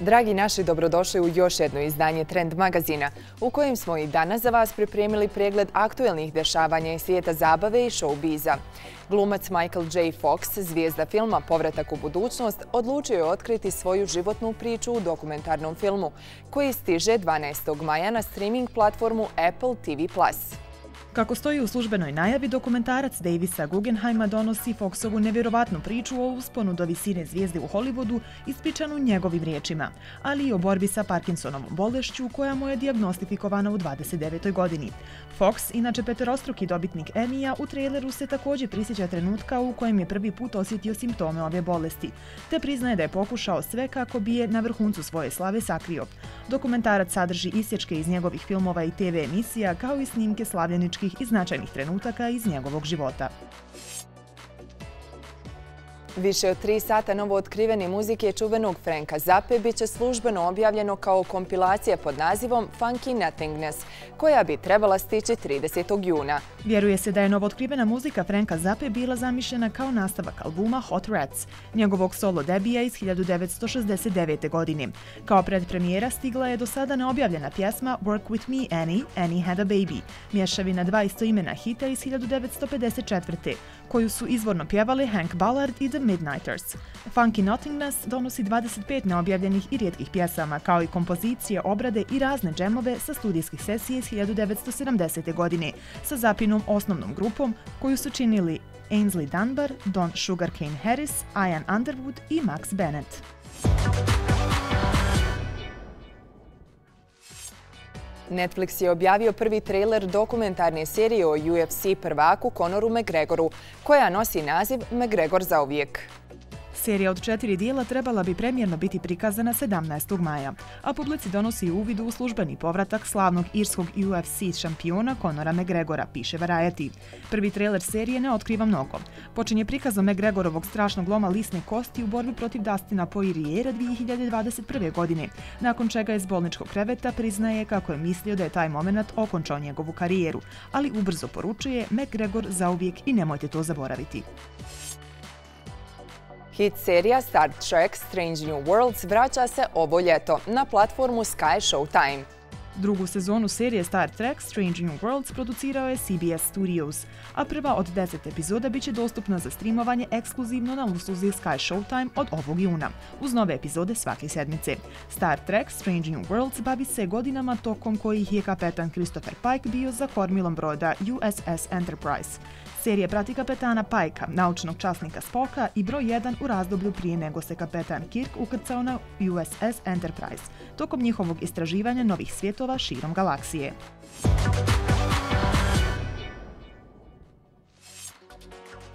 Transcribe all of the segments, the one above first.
Dragi naši, dobrodošli u još jedno izdanje Trend magazina, u kojem smo i danas za vas pripremili pregled aktuelnih dešavanja iz svijeta zabave i showbiza. Glumac Michael J. Fox, zvijezda filma Povratak u budućnost, odlučio je otkriti svoju životnu priču u dokumentarnom filmu, koji stiže 12. maja na streaming platformu Apple TV+. Kako stoji u službenoj najavi, dokumentarac Davisa Guggenheima donosi Foxovu nevjerovatnu priču o usponu do visine zvijezde u Hollywoodu, ispričanu njegovim riječima, ali i o borbi sa Parkinsonom bolešću koja mu je dijagnostifikovana u 29. godini. Fox, inače peterostruki dobitnik Emmya, u traileru se također prisjeća trenutka u kojem je prvi put osjetio simptome ove bolesti, te priznaje da je pokušao sve kako bi je na vrhuncu svoje slave sakrio. Dokumentarac sadrži isječke iz njegovih filmova i TV emisija, kao i snimke slavljeničkih i značajnih trenutaka iz njegovog života. Više od 3 sata novootkrivene muzike čuvenog Franka Zappe biće službeno objavljeno kao kompilacija pod nazivom Funky Nothingness, koja bi trebala stići 30. juna. Vjeruje se da je novootkrivena muzika Franka Zappe bila zamišljena kao nastavak albuma Hot Rats, njegovog solo debija iz 1969. godine. Kao predpremijera stigla je do sada neobjavljena pjesma Work With Me Annie, Annie Had A Baby, mješavina dva istoimena hita iz 1954. koju su izvorno pjevali Hank Ballard i The Midnighters. Funky Nothingness donosi 25 neobjavljenih i rijetkih pjesama, kao i kompozicije, obrade i razne džemove sa studijskih sesije iz 1970. godine, sa Zappinom osnovnom grupom koju su činili Ainsley Dunbar, Don Sugarcane Harris, Ian Underwood i Max Bennett. Netflix je objavio prvi trailer dokumentarne serije o UFC prvaku Conoru McGregoru, koja nosi naziv McGregor za uvijek. Serija od 4 dijela trebala bi premijerno biti prikazana 17. maja, a publici donosi uvid u službeni povratak slavnog irskog UFC šampiona Conora McGregora, piše Variety. Prvi trailer serije ne otkriva mnogo. Počinje prikazom McGregorovog strašnog loma lisne kosti u borbi protiv Dustina Poiriera 2021. godine, nakon čega iz bolničkog kreveta priznaje kako je mislio da je taj moment okončao njegovu karijeru, ali ubrzo poručuje McGregor zauvijek i nemojte to zaboraviti. Hit serija Star Trek Strange New Worlds vraća se ovo ljeto na platformu Sky Showtime. Drugu sezonu serije Star Trek Strange New Worlds producirao je CBS Studios, a prva od 10 epizoda biće dostupna za streamovanje ekskluzivno na usluzi Sky Showtime od ovog juna, uz nove epizode svake sedmice. Star Trek Strange New Worlds bavi se godinama tokom kojih je kapetan Christopher Pike bio za kormilom broda USS Enterprise. Serija prati kapetana Pajka, naučnog časnika Spocka i broj 1 u razdoblju prije nego se kapetan Kirk ukrcao na USS Enterprise, tokom njihovog istraživanja novih svjetova širom galaksije.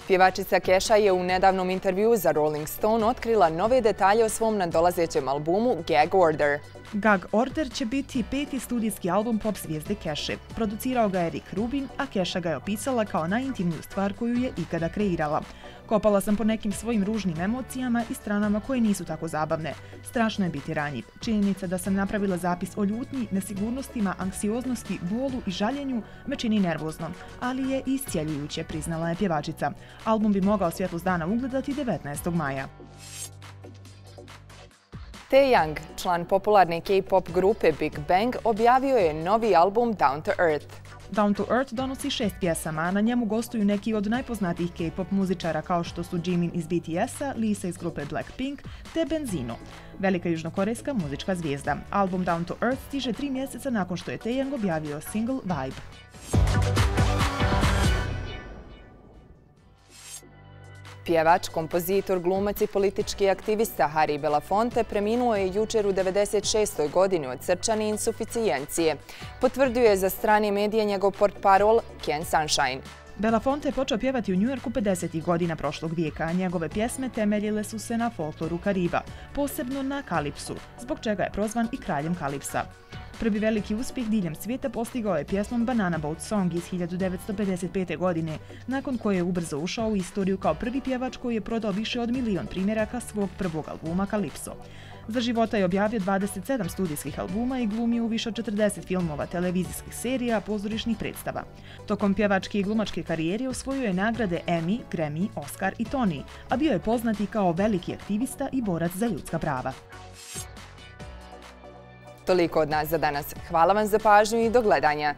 Pjevačica Kesha je u nedavnom intervjuu za Rolling Stone otkrila nove detalje o svom nadolazećem albumu Gag Order. Gag Order će biti 5. studijski album pop zvijezde Keshe. Producirao ga je Rick Rubin, a Kesha ga je opisala kao najintimniju stvar koju je ikada kreirala. Kopala sam po nekim svojim ružnim emocijama i stranama koje nisu tako zabavne. Strašno je biti ranjiv. Činjenica da sam napravila zapis o ljutnji, nesigurnostima, anksioznosti, bolu i žaljenju me čini nervoznom, ali je iscjeljujuće, priznala je pjevačica. Album bi mogao svjetlost dana ugledati 19. maja. Taehyung, član popularne K-pop grupe Big Bang, objavio je novi album Down to Earth. Down to Earth donosi 6 pjesama, a na njemu gostuju neki od najpoznatijih K-pop muzičara kao što su Jimin iz BTS-a, Lisa iz grupe Blackpink te Benzino, velika južnokorejska muzička zvijezda. Album Down to Earth stiže 3 mjeseca nakon što je Taehyung objavio single Vibe. Pjevač, kompozitor, glumac i politički aktivista Harry Belafonte preminuo je jučer u 96. godini od srčane insuficijencije. Potvrdio je za strane medije njegov portparol Ken Sunshine. Belafonte je počeo pjevati u Njujorku 50. godina prošlog vijeka, a njegove pjesme temeljile su se na folkloru Kariba, posebno na Kalipsu, zbog čega je prozvan i kraljem Kalipsa. Prvi veliki uspjeh diljem svijeta postigao je pjesmom Banana Boat Song iz 1955. godine, nakon koje je ubrzo ušao u istoriju kao prvi pjevač koji je prodao više od 1 milion primjeraka svog prvog albuma Calypso. Za života je objavio 27 studijskih albuma i glumio u više od 40 filmova, televizijskih serija, pozorišnih predstava. Tokom pjevačke i glumačke karijere osvojio je nagrade Emmy, Grammy, Oscar i Tony, a bio je poznati kao veliki aktivista i borac za ljudska prava. Toliko od nas za danas. Hvala vam za pažnju i do gledanja.